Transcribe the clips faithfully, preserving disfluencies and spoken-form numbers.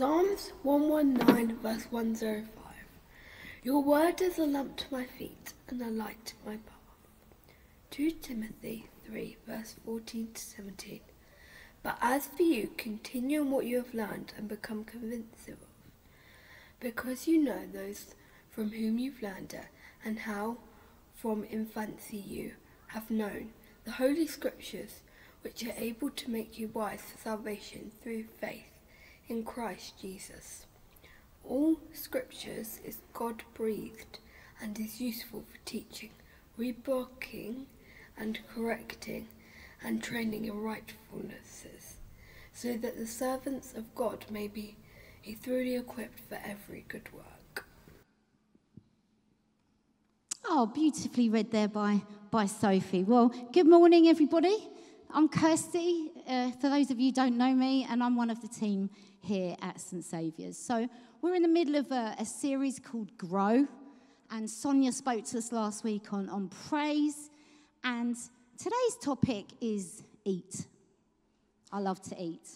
Psalms one nineteen verse one oh five. Your word is a lamp to my feet and a light to my path. Second Timothy three verse fourteen to seventeen. But as for you, continue in what you have learned and become convinced of, because you know those from whom you've learned it, and how from infancy you have known the Holy Scriptures, which are able to make you wise for salvation through faith in Christ Jesus. All Scriptures is God-breathed and is useful for teaching, rebuking and correcting, and training in rightfulnesses, so that the servants of God may be thoroughly equipped for every good work. Oh, beautifully read there by, by Sophie. Well, good morning, everybody. I'm Kirsty, uh, for those of you who don't know me, and I'm one of the team here at Saint Saviour's. So we're in the middle of a, a series called Grow, and Sonia spoke to us last week on, on praise, and today's topic is eat. I love to eat.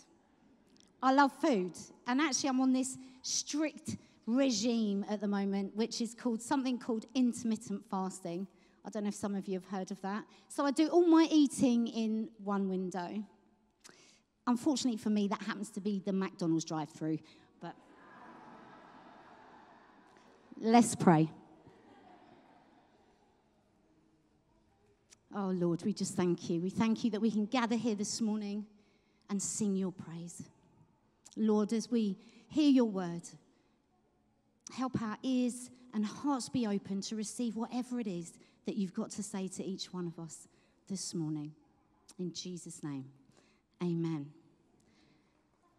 I love food, and actually I'm on this strict regime at the moment, which is called something called intermittent fasting. I don't know if some of you have heard of that. So I do all my eating in one window. Unfortunately for me, that happens to be the McDonald's drive-through, but let's pray. Oh, Lord, we just thank you. We thank you that we can gather here this morning and sing your praise. Lord, as we hear your word, help our ears and hearts be open to receive whatever it is that you've got to say to each one of us this morning. In Jesus' name, amen.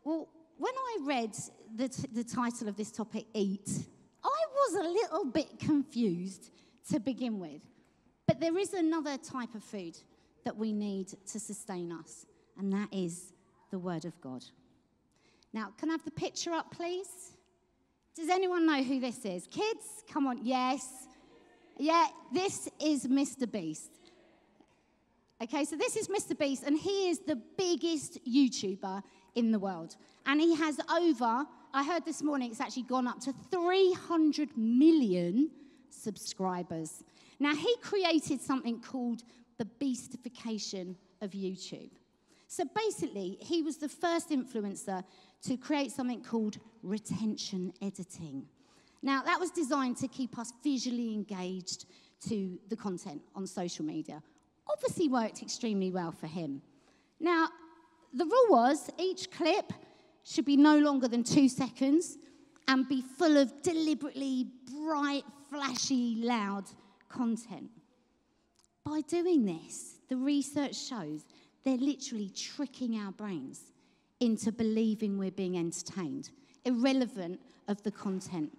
Well, when I read the, t the title of this topic, Eat, I was a little bit confused to begin with. But there is another type of food that we need to sustain us, and that is the Word of God. Now, can I have the picture up, please? Does anyone know who this is? Kids, come on, yes. Yeah, this is Mister Beast. Okay, so this is Mister Beast, and he is the biggest YouTuber in the world. And he has over, I heard this morning, it's actually gone up to three hundred million subscribers. Now, he created something called the Beastification of YouTube. So basically, he was the first influencer to create something called retention editing. Now, that was designed to keep us visually engaged to the content on social media. Obviously worked extremely well for him. Now, the rule was each clip should be no longer than two seconds and be full of deliberately bright, flashy, loud content. By doing this, the research shows they're literally tricking our brains into believing we're being entertained, irrelevant of the content.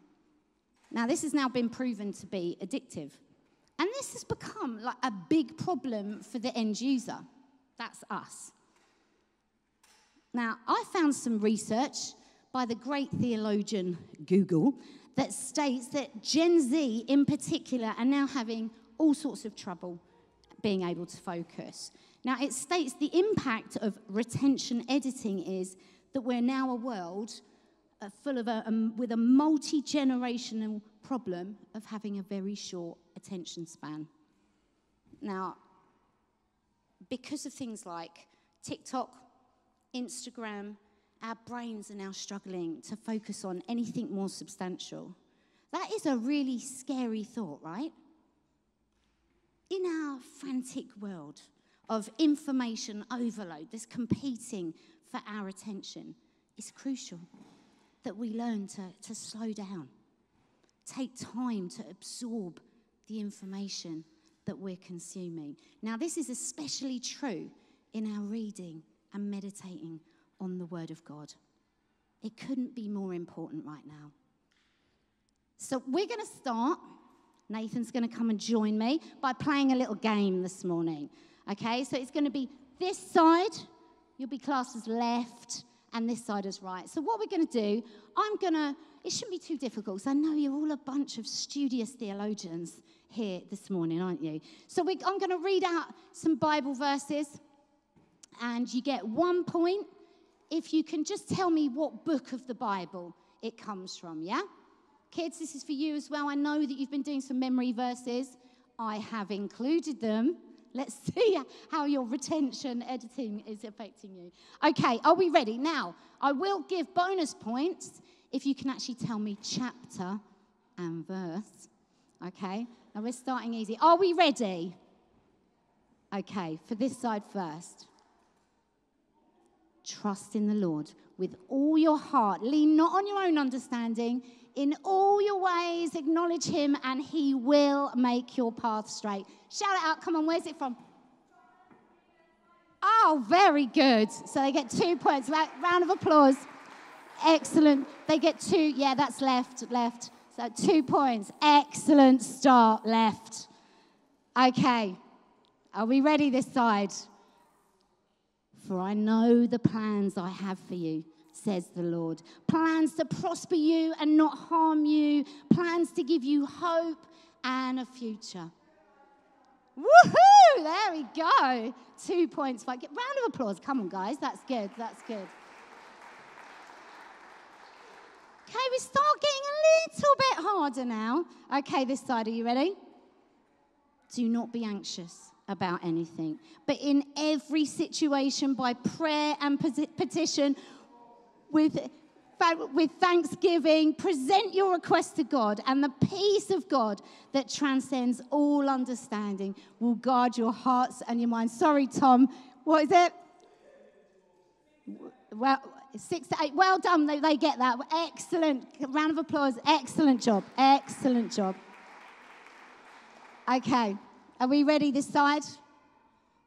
Now, this has now been proven to be addictive. And this has become like a big problem for the end user. That's us. Now, I found some research by the great theologian Google that states that Gen Z in particular are now having all sorts of trouble being able to focus. Now, it states the impact of retention editing is that we're now a world uh, full of a, um, with a multi-generational problem of having a very short attention span. Now, because of things like TikTok, Instagram, our brains are now struggling to focus on anything more substantial. That is a really scary thought, right? In our frantic world of information overload, this competing for our attention, it's crucial that we learn to, to slow down, take time to absorb the information that we're consuming. Now, this is especially true in our reading and meditating on the Word of God. It couldn't be more important right now. So we're going to start, Nathan's going to come and join me, by playing a little game this morning. Okay, so it's going to be this side, you'll be classed as left, and this side as right. So what we're going to do, I'm going to, it shouldn't be too difficult, because I know you're all a bunch of studious theologians here this morning, aren't you? So we, I'm going to read out some Bible verses, and you get one point if you can just tell me what book of the Bible it comes from, yeah? Kids, this is for you as well. I know that you've been doing some memory verses. I have included them. Let's see how your retention editing is affecting you. Okay, are we ready? Now, I will give bonus points if you can actually tell me chapter and verse. Okay, now we're starting easy. Are we ready? Okay, for this side first. Trust in the Lord with all your heart. Lean not on your own understanding. In all your ways, acknowledge him, and he will make your path straight. Shout it out. Come on, where's it from? Oh, very good. So they get two points. Round of applause. Excellent. They get two. Yeah, that's left, left. So two points. Excellent start, left. Okay. Are we ready this side? For I know the plans I have for you, says the Lord. Plans to prosper you and not harm you. Plans to give you hope and a future. Woohoo! There we go. Two points. Five. Round of applause. Come on, guys. That's good. That's good. Okay, we start getting a little bit harder now. Okay, this side. Are you ready? Do not be anxious about anything, but in every situation, by prayer and petition, With, with thanksgiving, present your request to God, and the peace of God that transcends all understanding will guard your hearts and your minds. Sorry, Tom. What is it? Well, six to eight. Well done. They, they get that. Excellent. Round of applause. Excellent job. Excellent job. Okay. Are we ready this side?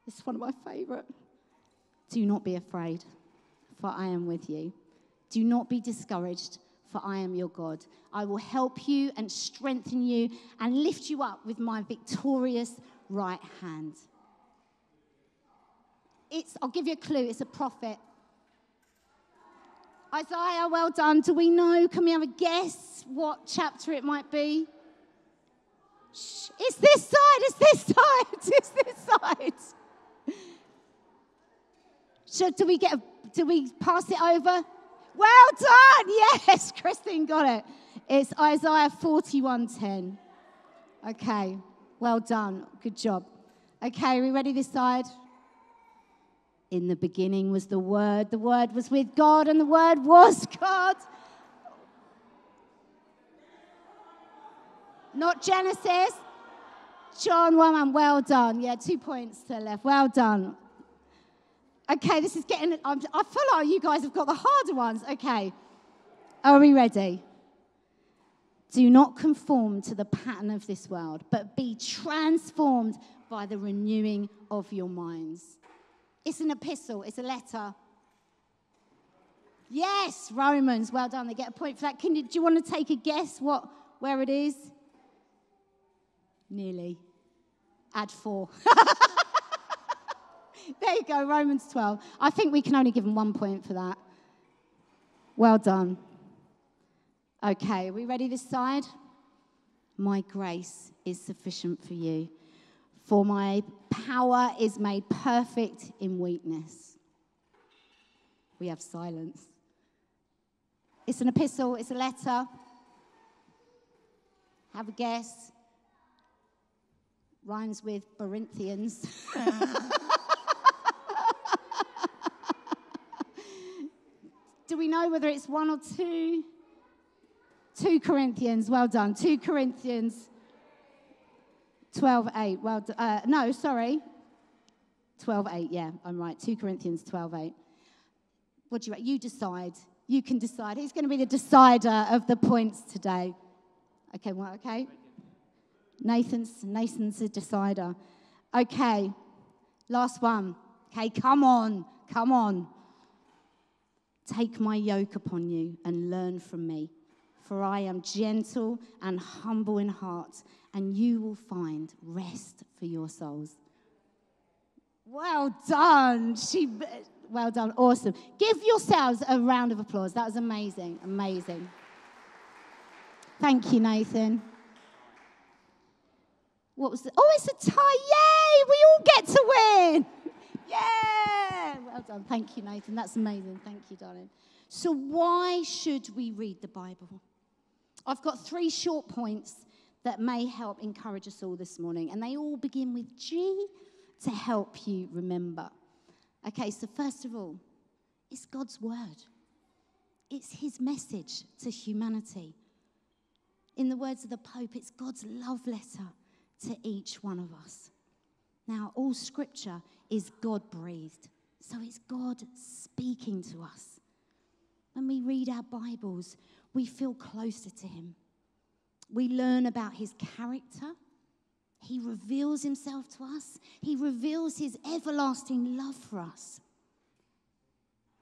This is one of my favourite. Do not be afraid, for I am with you. Do not be discouraged, for I am your God. I will help you and strengthen you and lift you up with my victorious right hand. It's, I'll give you a clue. It's a prophet. Isaiah, well done. Do we know? Can we have a guess what chapter it might be? Shh. It's this side. It's this side. It's this side. Should, do we get a, do we pass it over? Well done! Yes, Christine got it. It's Isaiah forty-one ten. Okay, well done. Good job. Okay, are we ready this side? In the beginning was the Word. The Word was with God, and the Word was God. Not Genesis. John one one, well done. Yeah, two points to the left. Well done. Okay, this is getting, I'm, I feel like you guys have got the harder ones. Okay, are we ready? Do not conform to the pattern of this world, but be transformed by the renewing of your minds. It's an epistle, it's a letter. Yes, Romans, well done. They get a point for that. Can you, do you want to take a guess what, where it is? Nearly. Add four. There you go, Romans twelve. I think we can only give them one point for that. Well done. Okay, are we ready this side? My grace is sufficient for you, for my power is made perfect in weakness. We have silence. It's an epistle, it's a letter. Have a guess. Rhymes with Corinthians. Do we know whether it's one or two? Two Corinthians, well done. Two Corinthians, twelve eight. Well, uh, no, sorry, twelve eight. Yeah, I'm right. Two Corinthians, twelve eight. What do you? You decide. You can decide. Who's going to be the decider of the points today? Okay. Well, okay. Nathan's Nathan's the decider. Okay. Last one. Okay. Come on. Come on. Take my yoke upon you and learn from me, for I am gentle and humble in heart, and you will find rest for your souls. Well done. She, well done. Awesome. Give yourselves a round of applause. That was amazing. Amazing. Thank you, Nathan. What was the, oh, it's a tie. Yay. We all get to win. Yeah. Well done. Thank you, Nathan. That's amazing. Thank you, darling. So why should we read the Bible? I've got three short points that may help encourage us all this morning, and they all begin with G to help you remember. Okay, so first of all, it's God's word. It's his message to humanity. In the words of the Pope, it's God's love letter to each one of us. Now, all scripture is God-breathed, so it's God speaking to us. When we read our Bibles, we feel closer to him. We learn about his character. He reveals himself to us. He reveals his everlasting love for us,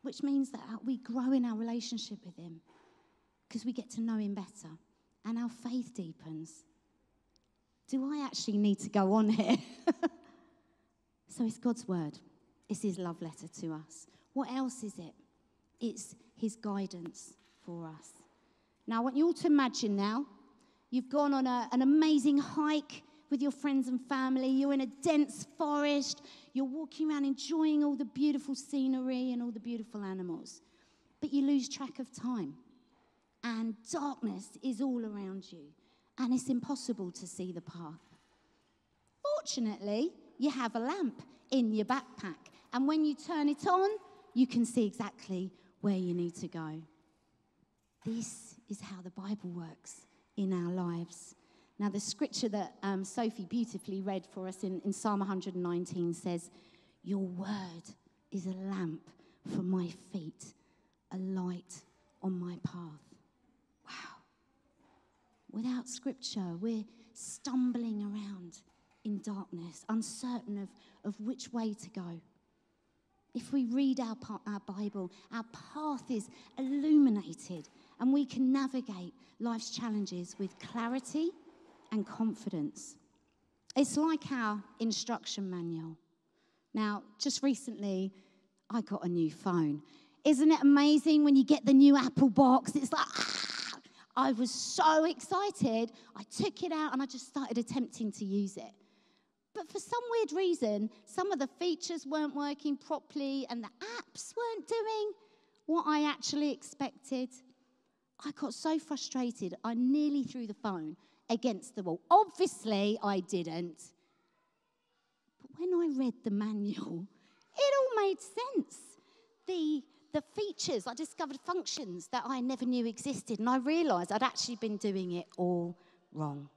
which means that we grow in our relationship with him because we get to know him better and our faith deepens. Do I actually need to go on here? So it's God's word. It's his love letter to us. What else is it? It's his guidance for us. Now, I want you all to imagine now you've gone on a, an amazing hike with your friends and family. You're in a dense forest. You're walking around enjoying all the beautiful scenery and all the beautiful animals. But you lose track of time. And darkness is all around you. And it's impossible to see the path. Fortunately, you have a lamp in your backpack. And when you turn it on, you can see exactly where you need to go. This is how the Bible works in our lives. Now, the scripture that um, Sophie beautifully read for us in, in Psalm one nineteen says, "Your word is a lamp for my feet, a light on my path." Wow. Without scripture, we're stumbling around in darkness, uncertain of, of which way to go. If we read our, our Bible, our path is illuminated and we can navigate life's challenges with clarity and confidence. It's like our instruction manual. Now, just recently, I got a new phone. Isn't it amazing when you get the new Apple box? It's like, ah! I was so excited. I took it out and I just started attempting to use it. But for some weird reason, some of the features weren't working properly and the apps weren't doing what I actually expected. I got so frustrated, I nearly threw the phone against the wall. Obviously, I didn't. But when I read the manual, it all made sense. The, the features, I discovered functions that I never knew existed, and I realised I'd actually been doing it all wrong.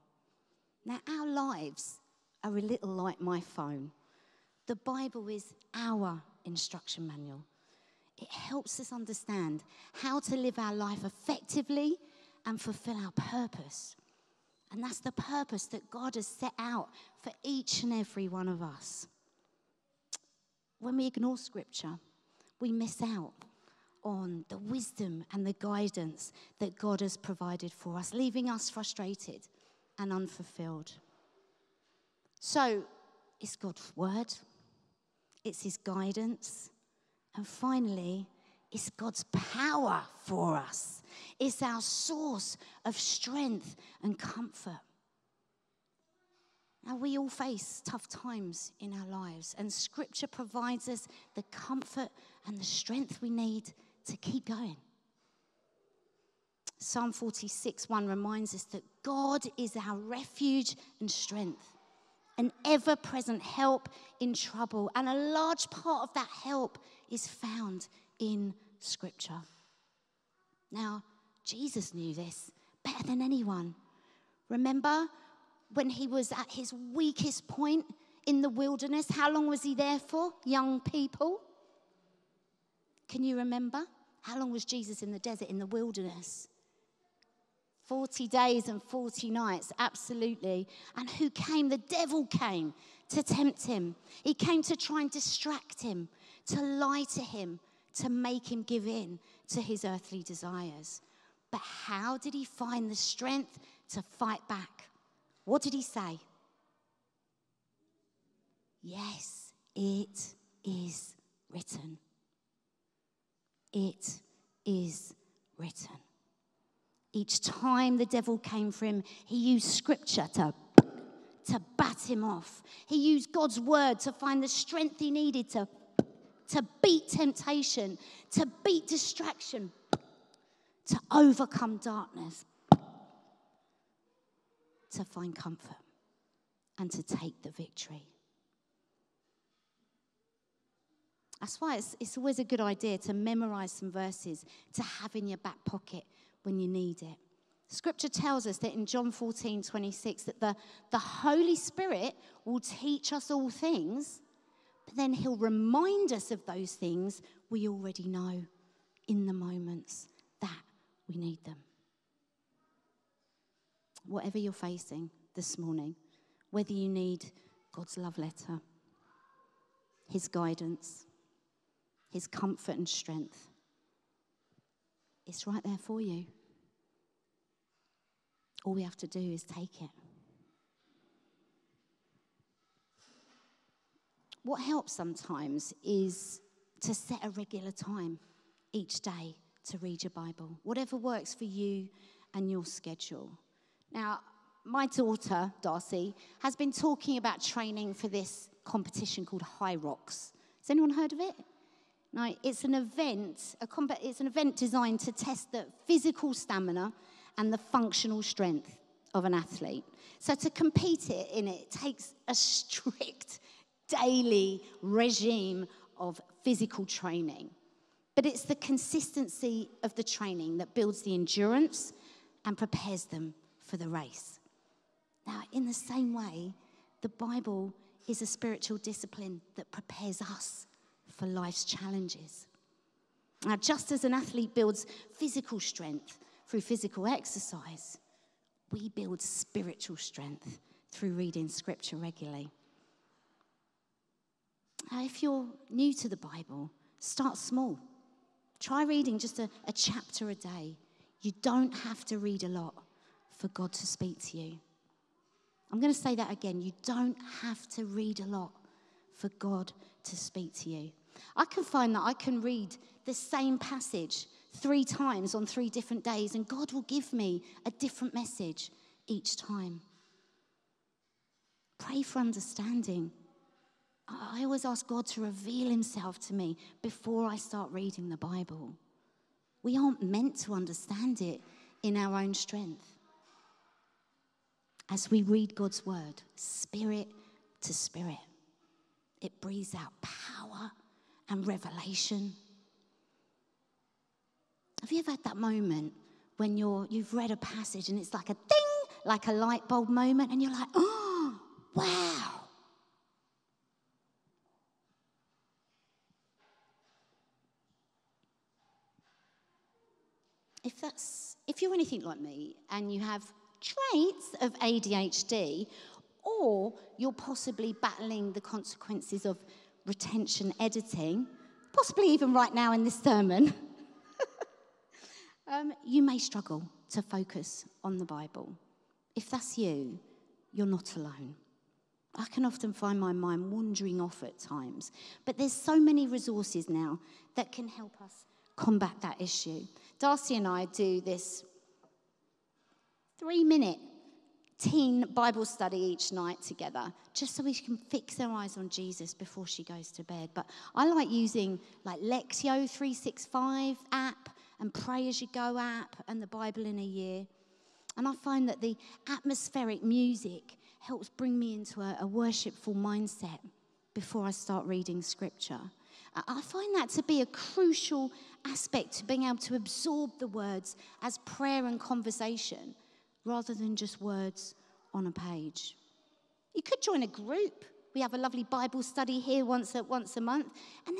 Now, our lives are a little like my phone. The Bible is our instruction manual. It helps us understand how to live our life effectively and fulfil our purpose. And that's the purpose that God has set out for each and every one of us. When we ignore scripture, we miss out on the wisdom and the guidance that God has provided for us, leaving us frustrated and unfulfilled. So it's God's word, it's his guidance, and finally, it's God's power for us. It's our source of strength and comfort. Now, we all face tough times in our lives, and Scripture provides us the comfort and the strength we need to keep going. Psalm forty-six one reminds us that God is our refuge and strength, an ever-present help in trouble, and a large part of that help is found in Scripture. Now, Jesus knew this better than anyone. Remember when he was at his weakest point in the wilderness? How long was he there for, young people? Can you remember? How long was Jesus in the desert, in the wilderness? forty days and forty nights, absolutely. And who came? The devil came to tempt him. He came to try and distract him, to lie to him, to make him give in to his earthly desires. But how did he find the strength to fight back? What did he say? Yes, it is written. It is written. Each time the devil came for him, he used scripture to, to bat him off. He used God's word to find the strength he needed to to beat temptation, to beat distraction, to overcome darkness, to find comfort and to take the victory. That's why it's, it's always a good idea to memorize some verses to have in your back pocket when you need it. Scripture tells us that in John fourteen twenty-six that the, the Holy Spirit will teach us all things, but then he'll remind us of those things we already know in the moments that we need them. Whatever you're facing this morning, whether you need God's love letter, his guidance, his comfort and strength, it's right there for you. All we have to do is take it. What helps sometimes is to set a regular time each day to read your Bible, whatever works for you and your schedule. Now, my daughter, Darcy, has been talking about training for this competition called Hyrox. Has anyone heard of it? No, it's an event, a comp- it's an event designed to test the physical stamina and the functional strength of an athlete. So to compete in it takes a strict daily regime of physical training. But it's the consistency of the training that builds the endurance and prepares them for the race. Now, in the same way, the Bible is a spiritual discipline that prepares us for life's challenges. Now, just as an athlete builds physical strength through physical exercise, we build spiritual strength through reading scripture regularly. Now, if you're new to the Bible, start small. Try reading just a, a chapter a day. You don't have to read a lot for God to speak to you. I'm going to say that again. You don't have to read a lot for God to speak to you. I can find that I can read the same passage three times on three different days, and God will give me a different message each time. Pray for understanding. I always ask God to reveal himself to me before I start reading the Bible. We aren't meant to understand it in our own strength. As we read God's word, spirit to spirit, it breathes out power and revelation. Have you ever had that moment when you're, you've read a passage and it's like a ding, like a light bulb moment, and you're like, oh, wow. If that's, if you're anything like me and you have traits of A D H D, or you're possibly battling the consequences of retention editing, possibly even right now in this sermon, um, you may struggle to focus on the Bible. If that's you, you're not alone. I can often find my mind wandering off at times, but there's so many resources now that can help us combat that issue. Darcy and I do this three-minute teen Bible study each night together, just so we can fix our eyes on Jesus before she goes to bed. But I like using like Lectio three sixty-five app and Pray As You Go app and the Bible in a Year. And I find that the atmospheric music helps bring me into a, a worshipful mindset before I start reading scripture. I find that to be a crucial aspect to being able to absorb the words as prayer and conversation, rather than just words on a page. You could join a group. We have a lovely Bible study here once a, once a month. And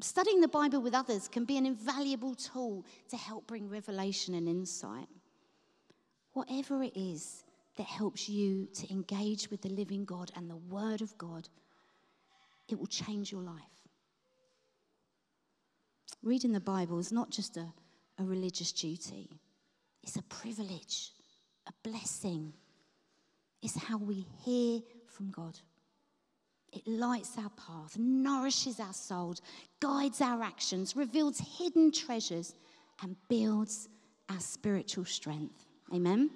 studying the Bible with others can be an invaluable tool to help bring revelation and insight. Whatever it is that helps you to engage with the living God and the Word of God, it will change your life. Reading the Bible is not just a, a religious duty. It's a privilege, a blessing. It's how we hear from God. It lights our path, nourishes our souls, guides our actions, reveals hidden treasures, and builds our spiritual strength. Amen?